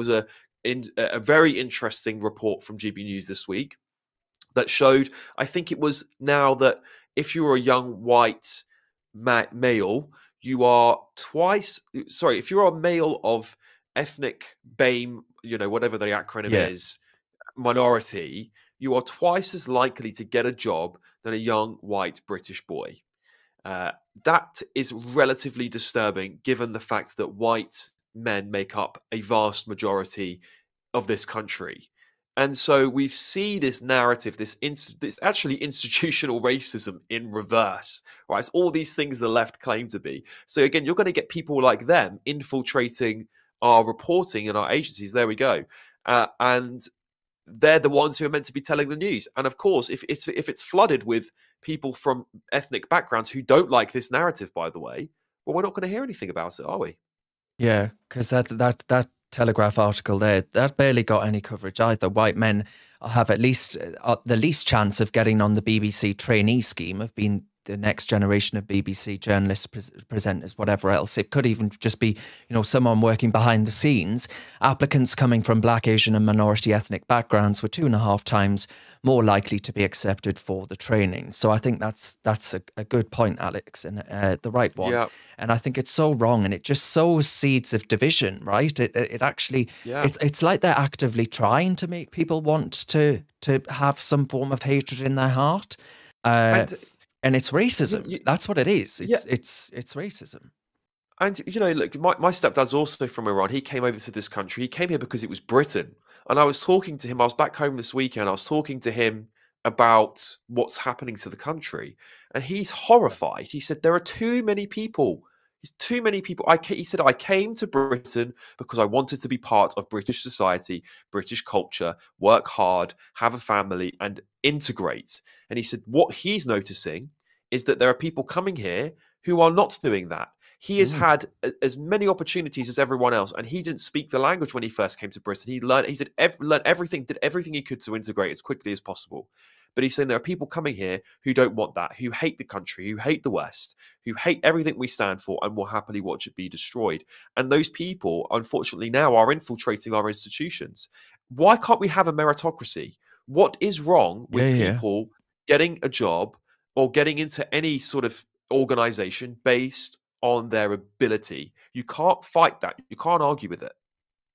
was a very interesting report from GB News this week that showed, I think it was now, that if you were a young white male, you are twice, sorry, if you're a male of ethnic BAME, you know, whatever the acronym is, minority, you are twice as likely to get a job than a young white British boy. That is relatively disturbing, given the fact that white men make up a vast majority of this country. And so we see this narrative, this actually institutional racism in reverse, right? It's all these things the left claim to be. So again, you're going to get people like them infiltrating our reporting and our agencies. There we go. And they're the ones who are meant to be telling the news. And of course, if it's flooded with people from ethnic backgrounds who don't like this narrative, by the way, well, we're not going to hear anything about it, are we? Yeah, because that Telegraph article there, that barely got any coverage either. White men have at least the least chance of getting on the BBC trainee scheme, of being the next generation of BBC journalists, presenters, whatever else. It could even just be, you know, someone working behind the scenes. Applicants coming from Black, Asian and minority ethnic backgrounds were 2.5 times more likely to be accepted for the training. So I think that's a good point, Alex, and the right one. Yeah. And I think it's so wrong, and it just sows seeds of division, right? It actually, yeah. It's like they're actively trying to make people want to have some form of hatred in their heart. And it's racism. That's what it is. It's racism. And, you know, look, my stepdad's also from Iran. He came over to this country. He came here because it was Britain. And I was talking to him. I was back home this weekend. I was talking to him about what's happening to the country. And he's horrified. He said, there are too many people. There's too many people. He said, I came to Britain because I wanted to be part of British society, British culture, work hard, have a family and integrate. And he said, what he's noticing is that there are people coming here who are not doing that. He has had as many opportunities as everyone else. And he didn't speak the language when he first came to Britain. He learned, he said, learned everything, did everything he could to integrate as quickly as possible. But he's saying there are people coming here who don't want that, who hate the country, who hate the West, who hate everything we stand for and will happily watch it be destroyed. And those people, unfortunately, now are infiltrating our institutions. Why can't we have a meritocracy? What is wrong with people getting a job or getting into any sort of organization based on their ability? You can't fight that. You can't argue with it.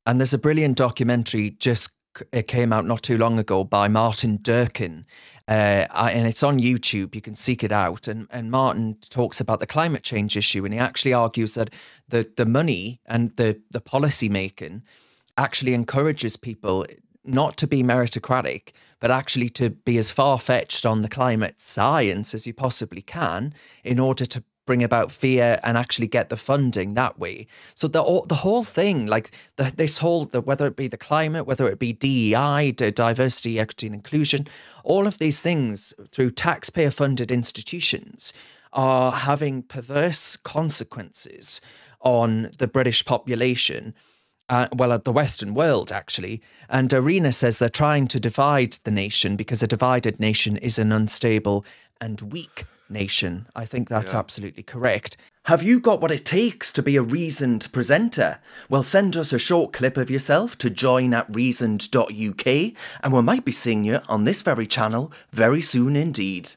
And there's a brilliant documentary just it came out not too long ago by Martin Durkin, and it's on YouTube. You can seek it out. And Martin talks about the climate change issue, and he actually argues that the money and the policy making actually encourages people not to be meritocratic, but actually to be as far-fetched on the climate science as you possibly can in order to bring about fear and actually get the funding that way. So the whole thing, like whether it be the climate, whether it be DEI, diversity, equity and inclusion, all of these things through taxpayer funded institutions are having perverse consequences on the British population. Well, at the Western world, actually. And Arena says they're trying to divide the nation because a divided nation is an unstable and weak nation. I think that's absolutely correct. Have you got what it takes to be a Reasoned presenter? Well, send us a short clip of yourself to join@reasoned.uk, and we might be seeing you on this very channel very soon indeed.